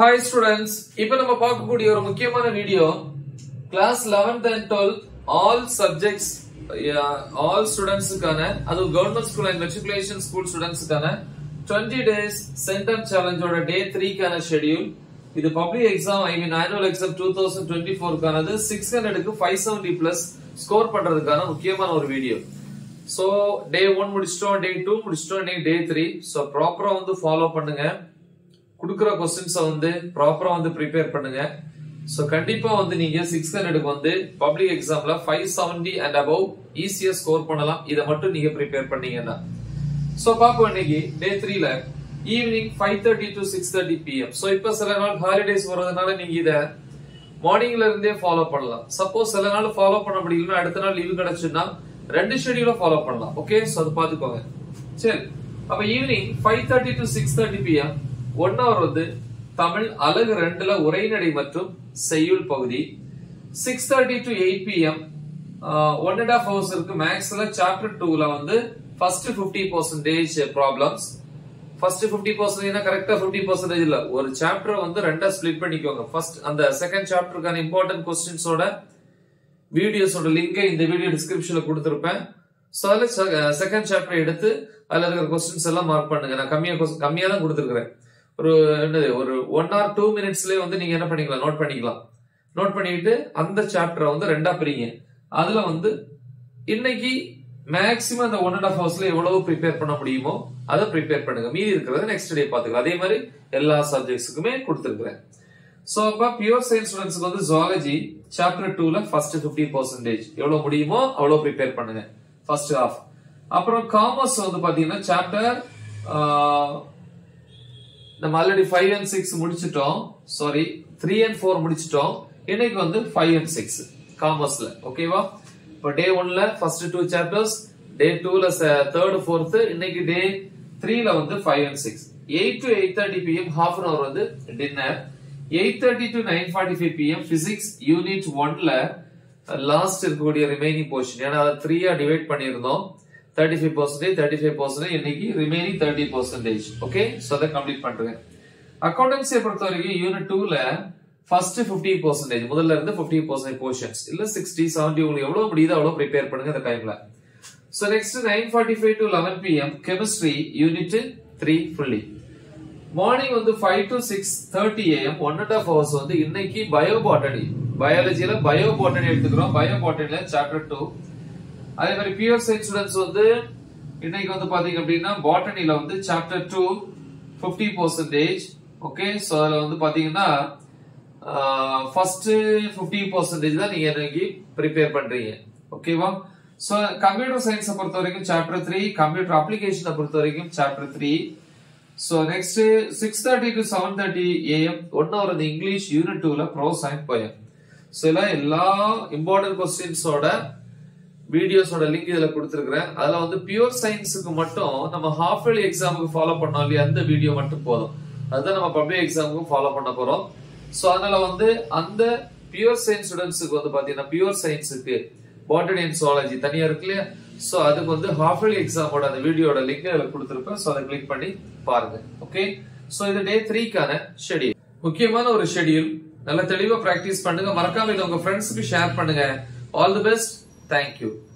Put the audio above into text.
Hi students, இப்போ நம்ம பார்க்கக்கூடிய ஒரு முக்கியமான video class 11th and 12th all subjects all students கான அது government school and matriculation school students கான 20 days center challenge ஓட day 3 கான schedule இது public exam I mean annual exam 2024 கானது 600 க்கு 570 plus score பண்றதுக்கான முக்கியமான ஒரு வீடியோ so day 1 முடிச்சிட்டோம் day 2 முடிச்சிட்டோம் இன்னைக்கு day 3 so proper-ஆ வந்து follow பண்ணுங்க குடுக்குற क्वेश्चंस வந்து ப்ராப்பரா வந்து प्रिபெயர் பண்ணுங்க சோ கண்டிப்பா வந்து நீங்க 600 க்கு வந்து பப்ளிக் எக்ஸாம்ல 570 and above ஈஸியா ஸ்கோர் பண்ணலாம் இத மட்டும் நீங்க प्रिபெயர் பண்ணீங்கன்னா சோ பாப்போம் இன்னைக்கு டே 3 ல ஈவினிங் 5:30 to 6:30 pm சோ இப்போ சில நாள் ஹாலிடேஸ் வரதுனால நீங்க இத மார்னிங்ல இருந்தே ஃபாலோ பண்ணலாம் சப்போஸ் சில நாள் ஃபாலோ பண்ண முடியலனா அடுத்த நாள் லீவு கிடைச்சுனா ரெண்டு ஷெட்யூல ஃபாலோ பண்ணலாம் ஓகே சோ அது பாத்துக்கோங்க சரி அப்ப ஈவினிங் 5:30 to 6:30 pm 1 hour வந்து தமிழ் அலகு 2 ல உரைநடை மற்றும் செய்யுள் பகுதி 6:30 to 8 pm 1.5 hours இருக்கு மேக்ஸ்ல chapter 2 ல வந்து first 50% problems first 50% னா கரெக்ட்டா 50% இல்ல ஒரு chapter வந்து ரெண்டா ஸ்ப்ளிட் பண்ணிக்கோங்க first அந்த second chapter கான important questions ஓட வீடியோஸ் ஓட லிங்க் இந்த வீடியோ descriptionல கொடுத்திருப்பேன் சோ அதுல second chapter எடுத்து அதுல இருக்கிற questions எல்லாம் மார்க் பண்ணுங்க நான் கம்மியா தான் கொடுத்திருக்கேன் ஒரு என்னது ஒரு 1 ஆர் 2 मिनिट्सலயே வந்து நீங்க என்ன பண்ணிக்கலாம் நோட் பண்ணிட்டு அந்த சாப்டரை வந்து ரெண்டா பிரிங்க அதுல வந்து இன்னைக்கு மேக்ஸिमम அந்த 1 1/2 ஹவர்ஸ்ல எவ்வளவு प्रिபெயர் பண்ண முடியுமோ அத प्रिபெயர் பண்ணுங்க மீதி இருக்குறத நெக்ஸ்ட் டே பாத்துக்கலாம் அதே மாதிரி எல்லா சப்ஜெக்ட்ஸ்க்குமே கொடுத்திருக்கேன் சோ அப்ப பியூர் சயின்ஸ் ஸ்டூடண்ட்ஸ்க்கு வந்து ஜூலஜி சாப்டர் 2 ல ஃபர்ஸ்ட் 50% எவ்வளவு முடியுமோ அவ்வளவு प्रिபெயர் பண்ணுங்க ஃபர்ஸ்ட் ஹாஃப் அப்புறம் காமர்ஸ் வந்து பாத்தீங்கன்னா சாப்டர் நம்ம ஆல்ரெடி 5 and 6 முடிச்சிட்டோம் sorry 3 and 4 முடிச்சிட்டோம் இன்னைக்கு வந்து 5 and 6 காமர்ஸ்ல ஓகேவா இப்போ டே 1 ல ஃபர்ஸ்ட் 2 சாப்டர்ஸ் டே 2 ல 3rd 4th இன்னைக்கு டே 3 ல வந்து 5 and 6 8 to 8:30 pm half an hour வந்து dinner 8:30 to 9:45 pm physics unit 1 ல லாஸ்ட் இருக்கக்கூடிய ரிமைனிங் போர்ஷன் ஏனா அத 3ஆ டிவைட் பண்ணிருந்தோம் 35% இன்னைக்கு remaining 30% okay so that complete பண்றேன் accountancy பொறுத்தவரைக்கும் unit 2 ல first 50% முதல்ல இருந்து 50% portions இல்ல 60 70 உங்களுக்கு எவ்வளவு முடியுதோ அவ்வளவு prepare பண்ணுங்க அந்த டைம்ல so next 9:45 to 11 pm chemistry unit 3 fully morning வந்து 5 to 6:30 am 1.5 hours வந்து இன்னைக்கு biobotany biologyல biobotany எடுத்துக்கறோம் biobotanyல chapter 2 அதே மாதிரி பியூர் சயின்ஸ் ஸ்டூடண்ட்ஸ் வந்து இன்னைக்கு வந்து பாத்தீங்க அப்படின்னா பாட்டனில வந்து சாப்டர் 2 50% ஓகே சோ அதுல வந்து பாத்தீங்கன்னா ஃபர்ஸ்ட் 50% தான் நீங்க இன்னைக்கு प्रिபெயர் பண்றீங்க ஓகேவா சோ கம்ப்யூட்டர் சயின்ஸ் பொறுத்த வரைக்கும் சாப்டர் 3 கம்ப்யூட்டர் அப்ளிகேஷன் பொறுத்த வரைக்கும் chapter 3 so next 6:30 to 7:30 am 1 hour இந்த இங்கிலீஷ் யூனிட் 2 ல ப்ரோஸ் அண்ட் போயம் சோ எல்லா இம்பார்ட்டன்ட் क्वेश्चंसோட வீடியோஸோட லிங்க் இதல கொடுத்திருக்கேன் அதல வந்து பியூர் சயின்ஸ்க்கு மட்டும் நம்ம half yearly எக்ஸாம்க்கு ஃபாலோ பண்ணோம் இல்லையா அந்த வீடியோ மட்டும் போதும் அத நம்ம பப்ளிக் எக்ஸாம்க்கு ஃபாலோ பண்ண போறோம் சோ அதனால வந்து அந்த பியூர் சயின்ஸ் ஸ்டூடண்ட்ஸ்க்கு வந்து பாத்தீங்கன்னா பியூர் சயின்ஸ்க்கு பாட்டனி அண்ட் ஜூலஜி தனியா இருக்குல சோ அதுக்கு வந்து half yearly எக்ஸாமோட அந்த வீடியோட லிங்க் இதல கொடுத்திருக்கேன் சோ அத கிளிக் பண்ணி பாருங்க ஓகே சோ இது டே 3 கான ஷெட்யூல் முக்கியமான ஒரு ஷெட்யூல் நல்ல தெளிவா பிராக்டீஸ் பண்ணுங்க மறக்காம இத உங்க फ्रेंड्सக்கு ஷேர் பண்ணுங்க all the best Thank you.